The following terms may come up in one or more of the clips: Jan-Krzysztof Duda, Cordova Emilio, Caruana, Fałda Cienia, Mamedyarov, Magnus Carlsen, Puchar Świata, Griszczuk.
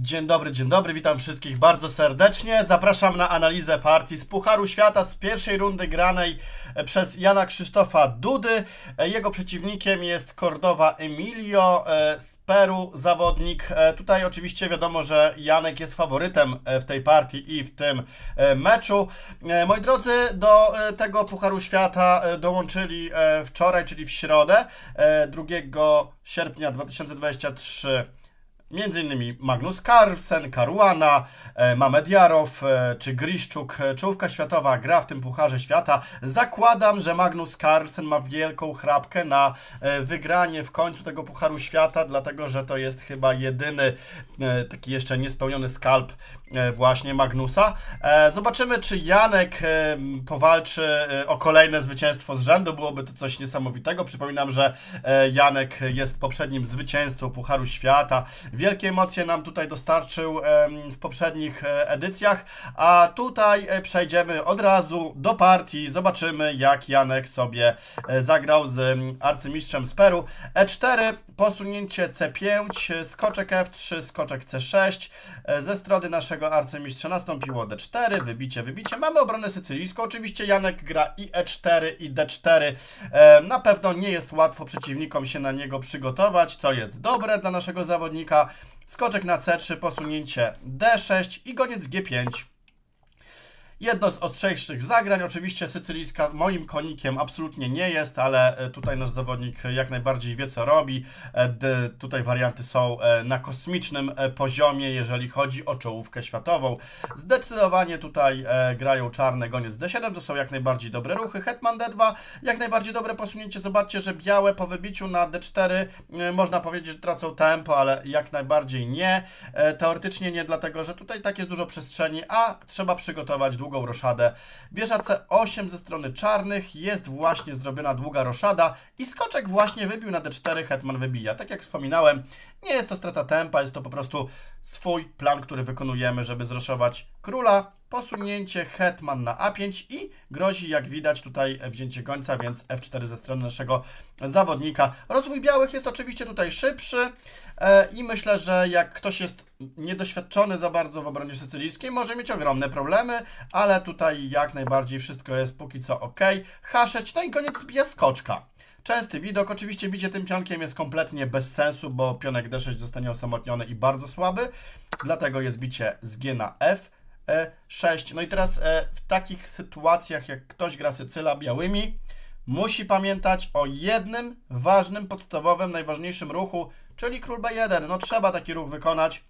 Dzień dobry, witam wszystkich bardzo serdecznie. Zapraszam na analizę partii z Pucharu Świata z pierwszej rundy granej przez Jana-Krzysztofa Dudy. Jego przeciwnikiem jest Cordova Emilio z Peru, zawodnik. Tutaj oczywiście wiadomo, że Janek jest faworytem w tej partii i w tym meczu. Moi drodzy, do tego Pucharu Świata dołączyli wczoraj, czyli w środę, 2 sierpnia 2023 m.in. Magnus Carlsen, Caruana, Mamedyarov czy Griszczuk. Czołówka światowa gra w tym Pucharze Świata. Zakładam, że Magnus Carlsen ma wielką chrapkę na wygranie w końcu tego Pucharu Świata, dlatego że to jest chyba jedyny taki jeszcze niespełniony skalp właśnie Magnusa. Zobaczymy, czy Janek powalczy o kolejne zwycięstwo z rzędu. Byłoby to coś niesamowitego. Przypominam, że Janek jest poprzednim zwycięzcą Pucharu Świata. Wielkie emocje nam tutaj dostarczył w poprzednich edycjach, a tutaj przejdziemy od razu do partii. Zobaczymy, jak Janek sobie zagrał z arcymistrzem z Peru. E4, posunięcie C5, skoczek F3, skoczek C6. Ze strony naszego arcymistrza nastąpiło D4, wybicie, wybicie. Mamy obronę sycylijską. Oczywiście Janek gra i E4, i D4. Na pewno nie jest łatwo przeciwnikom się na niego przygotować, co jest dobre dla naszego zawodnika. Skoczek na C3, posunięcie D6 i goniec G5. Jedno z ostrzejszych zagrań, oczywiście sycylijska moim konikiem absolutnie nie jest, ale tutaj nasz zawodnik jak najbardziej wie, co robi. Tutaj warianty są na kosmicznym poziomie, jeżeli chodzi o czołówkę światową. Zdecydowanie tutaj grają czarne goniec D7, to są jak najbardziej dobre ruchy. Hetman D2, jak najbardziej dobre posunięcie. Zobaczcie, że białe po wybiciu na D4 można powiedzieć, że tracą tempo, ale jak najbardziej nie. Teoretycznie nie, dlatego że tutaj tak jest dużo przestrzeni, a trzeba przygotować długą roszadę. Wieża C8 ze strony czarnych, jest właśnie zrobiona długa roszada i skoczek właśnie wybił na D4, hetman wybija. Tak jak wspominałem, nie jest to strata tempa, jest to po prostu swój plan, który wykonujemy, żeby zroszować króla. Posunięcie hetman na A5 i grozi, jak widać, tutaj wzięcie gońca, więc F4 ze strony naszego zawodnika. Rozwój białych jest oczywiście tutaj szybszy i myślę, że jak ktoś jest niedoświadczony za bardzo w obronie sycylijskiej, może mieć ogromne problemy, ale tutaj jak najbardziej wszystko jest póki co ok. H6, no i koniec bije skoczka. Częsty widok, oczywiście bicie tym pionkiem jest kompletnie bez sensu, bo pionek D6 zostanie osamotniony i bardzo słaby, dlatego jest bicie z G na F6. No i teraz w takich sytuacjach, jak ktoś gra sycyla białymi, musi pamiętać o jednym ważnym, podstawowym, najważniejszym ruchu, czyli król B1. No trzeba taki ruch wykonać.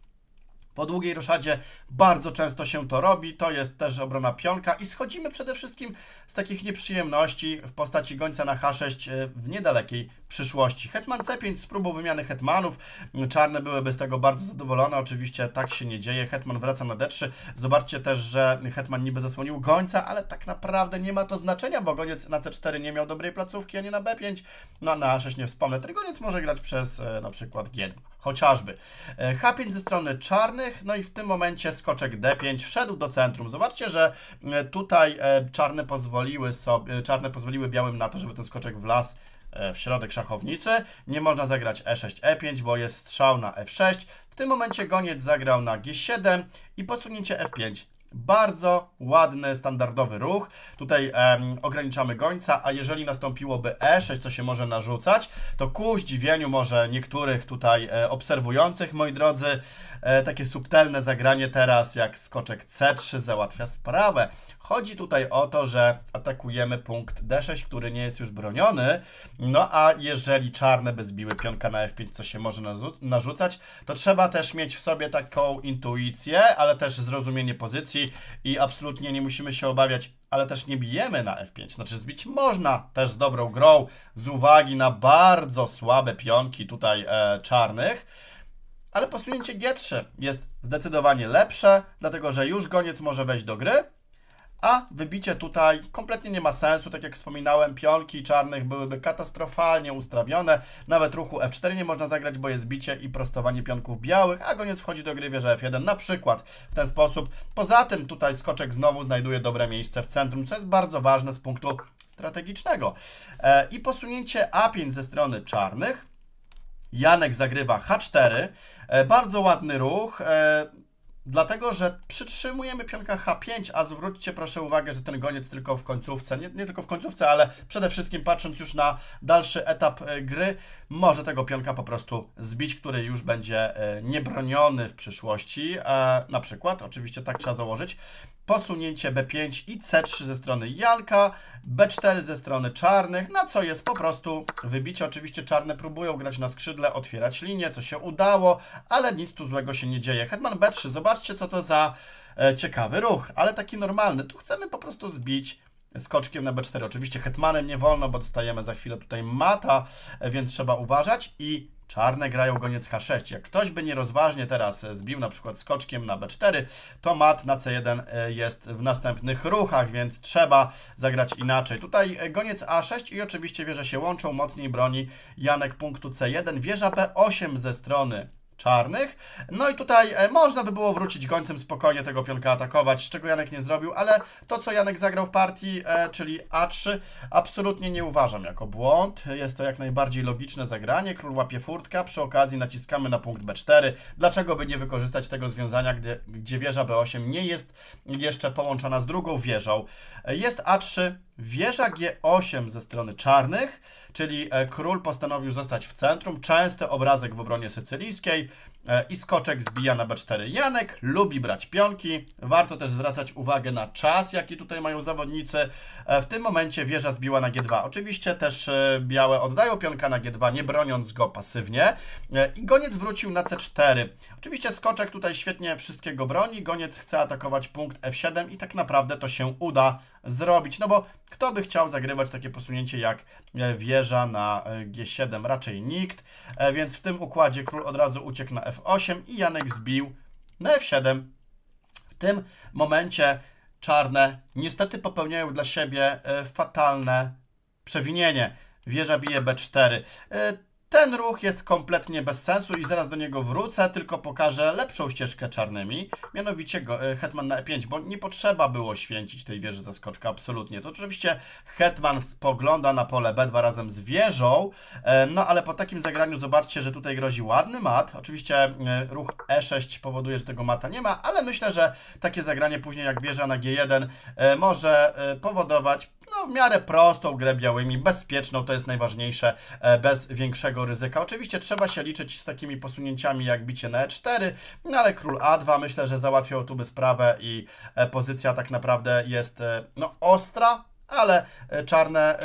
Po długiej roszadzie bardzo często się to robi, to jest też obrona pionka i schodzimy przede wszystkim z takich nieprzyjemności w postaci gońca na H6 w niedalekiej przyszłości. Hetman C5 z próbą wymiany hetmanów, czarne byłyby z tego bardzo zadowolone, oczywiście tak się nie dzieje, hetman wraca na D3, zobaczcie też, że hetman niby zasłonił gońca, ale tak naprawdę nie ma to znaczenia, bo goniec na C4 nie miał dobrej placówki, a nie na B5, no a na A6 nie wspomnę, ten goniec może grać przez na przykład G2, chociażby. H5 ze strony czarnej. No i w tym momencie skoczek D5 wszedł do centrum. Zobaczcie, że tutaj czarne pozwoliły białym na to, żeby ten skoczek wlazł w środek szachownicy. Nie można zagrać E6, E5, bo jest strzał na F6. W tym momencie goniec zagrał na G7 i posunięcie F5. Bardzo ładny, standardowy ruch. Tutaj ograniczamy gońca, a jeżeli nastąpiłoby E6, co się może narzucać, to ku zdziwieniu może niektórych tutaj obserwujących, moi drodzy, takie subtelne zagranie teraz, jak skoczek C3 załatwia sprawę. Chodzi tutaj o to, że atakujemy punkt D6, który nie jest już broniony, no a jeżeli czarne by zbiły pionka na F5, co się może narzucać, to trzeba też mieć w sobie taką intuicję, ale też zrozumienie pozycji, i absolutnie nie musimy się obawiać, ale też nie bijemy na F5. Znaczy zbić można też z dobrą grą z uwagi na bardzo słabe pionki tutaj czarnych, ale posunięcie G3 jest zdecydowanie lepsze, dlatego że już goniec może wejść do gry, a wybicie tutaj kompletnie nie ma sensu. Tak jak wspominałem, pionki czarnych byłyby katastrofalnie ustrawione. Nawet ruchu F4 nie można zagrać, bo jest bicie i prostowanie pionków białych, a goniec wchodzi do gry wieża F1 na przykład w ten sposób. Poza tym tutaj skoczek znowu znajduje dobre miejsce w centrum, co jest bardzo ważne z punktu strategicznego. I posunięcie A5 ze strony czarnych Janek zagrywa H4. Bardzo ładny ruch, dlatego że przytrzymujemy pionka H5, a zwróćcie proszę uwagę, że ten goniec tylko w końcówce, nie tylko w końcówce, ale przede wszystkim patrząc już na dalszy etap gry, może tego pionka po prostu zbić, który już będzie niebroniony w przyszłości, na przykład, oczywiście tak trzeba założyć. Posunięcie B5 i C3 ze strony Janka, B4 ze strony czarnych, na co jest po prostu wybicie. Oczywiście czarne próbują grać na skrzydle, otwierać linię, co się udało, ale nic tu złego się nie dzieje. Hetman B3, zobaczcie co to za ciekawy ruch, ale taki normalny. Tu chcemy po prostu zbić skoczkiem na B4. Oczywiście hetmanem nie wolno, bo dostajemy za chwilę tutaj mata, więc trzeba uważać i czarne grają goniec H6. Jak ktoś by nierozważnie teraz zbił na przykład skoczkiem na B4, to mat na C1 jest w następnych ruchach, więc trzeba zagrać inaczej. Tutaj goniec A6 i oczywiście wieże się łączą, mocniej broni Janek punktu C1, wieża P8 ze strony czarnych. No i tutaj można by było wrócić gońcem spokojnie tego pionka atakować, czego Janek nie zrobił, ale to co Janek zagrał w partii, czyli A3, absolutnie nie uważam jako błąd. Jest to jak najbardziej logiczne zagranie. Król łapie furtka, przy okazji naciskamy na punkt B4. Dlaczego by nie wykorzystać tego związania, gdzie wieża B8 nie jest jeszcze połączona z drugą wieżą. Jest A3, wieża G8 ze strony czarnych, czyli król postanowił zostać w centrum. Częsty obrazek w obronie sycylijskiej i skoczek zbija na B4. Janek lubi brać pionki. Warto też zwracać uwagę na czas, jaki tutaj mają zawodnicy. W tym momencie wieża zbiła na G2. Oczywiście też białe oddają pionka na G2, nie broniąc go pasywnie. I goniec wrócił na C4. Oczywiście skoczek tutaj świetnie wszystkiego broni. Goniec chce atakować punkt F7 i tak naprawdę to się uda zrobić, no bo kto by chciał zagrywać takie posunięcie jak wieża na G7? Raczej nikt, więc w tym układzie król od razu uciekł na F8 i Janek zbił na F7. W tym momencie czarne niestety popełniają dla siebie fatalne przewinienie. Wieża bije B4. Ten ruch jest kompletnie bez sensu i zaraz do niego wrócę, tylko pokażę lepszą ścieżkę czarnymi, mianowicie hetman na E5, bo nie potrzeba było święcić tej wieży za skoczka, absolutnie. To oczywiście hetman spogląda na pole B2 razem z wieżą, no ale po takim zagraniu zobaczcie, że tutaj grozi ładny mat. Oczywiście ruch E6 powoduje, że tego mata nie ma, ale myślę, że takie zagranie później jak wieża na G1 może powodować w miarę prostą grę białymi, bezpieczną, to jest najważniejsze, bez większego ryzyka. Oczywiście trzeba się liczyć z takimi posunięciami jak bicie na E4, no ale król A2 myślę, że załatwiał tu by sprawę i pozycja tak naprawdę jest ostra, ale czarne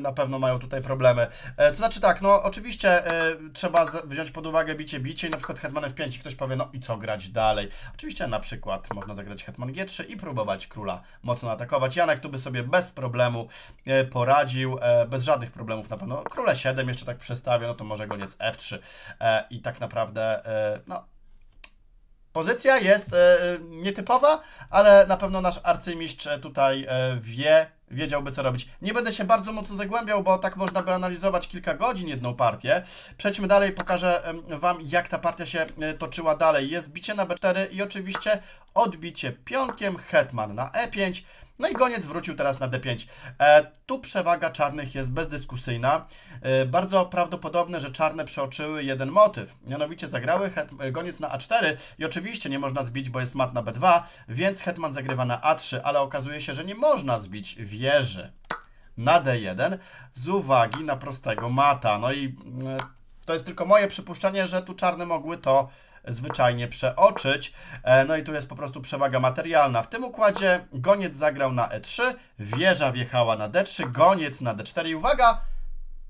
na pewno mają tutaj problemy. To znaczy tak, oczywiście trzeba wziąć pod uwagę bicie, na przykład hetman F5 i ktoś powie, no i co grać dalej? Oczywiście na przykład można zagrać hetman G3 i próbować króla mocno atakować. Janek tu by sobie bez problemu poradził, bez żadnych problemów na pewno. Król E7 jeszcze tak przestawię, no to może goniec F3 i tak naprawdę, pozycja jest nietypowa, ale na pewno nasz arcymistrz tutaj wiedziałby co robić. Nie będę się bardzo mocno zagłębiał, bo tak można by analizować kilka godzin jedną partię. Przejdźmy dalej, pokażę Wam jak ta partia się toczyła dalej. Jest bicie na B4 i oczywiście odbicie pionkiem, hetman na E5. No i goniec wrócił teraz na D5. Tu przewaga czarnych jest bezdyskusyjna. Bardzo prawdopodobne, że czarne przeoczyły jeden motyw. Mianowicie zagrały goniec na A4 i oczywiście nie można zbić, bo jest mat na B2, więc hetman zagrywa na A3, ale okazuje się, że nie można zbić wieży na D1 z uwagi na prostego mata. No i to jest tylko moje przypuszczenie, że tu czarne mogły to zwyczajnie przeoczyć. No i tu jest po prostu przewaga materialna. W tym układzie goniec zagrał na E3, wieża wjechała na D3, goniec na D4 i uwaga,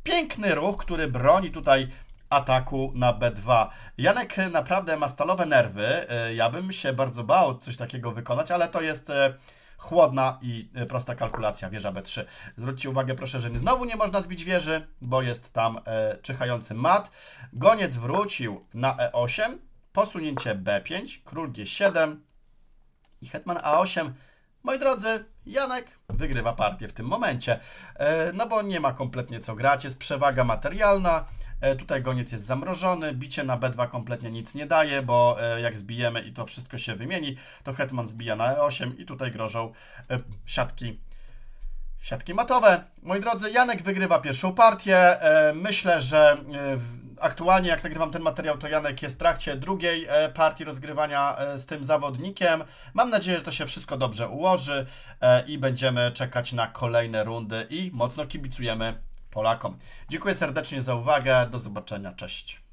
piękny ruch, który broni tutaj ataku na B2. Janek naprawdę ma stalowe nerwy. Ja bym się bardzo bał coś takiego wykonać, ale to jest chłodna i prosta kalkulacja, wieża B3. Zwróćcie uwagę proszę, że znowu nie można zbić wieży, bo jest tam czyhający mat. Goniec wrócił na E8, posunięcie B5, król G7 i hetman A8. Moi drodzy, Janek wygrywa partię w tym momencie, no bo nie ma kompletnie co grać, jest przewaga materialna, tutaj goniec jest zamrożony, bicie na B2 kompletnie nic nie daje, bo jak zbijemy i to wszystko się wymieni, to hetman zbija na E8 i tutaj grożą siatki Siatki matowe. Moi drodzy, Janek wygrywa pierwszą partię. Myślę, że aktualnie, jak nagrywam ten materiał, to Janek jest w trakcie drugiej partii rozgrywania z tym zawodnikiem. Mam nadzieję, że to się wszystko dobrze ułoży i będziemy czekać na kolejne rundy i mocno kibicujemy Polakom. Dziękuję serdecznie za uwagę. Do zobaczenia. Cześć.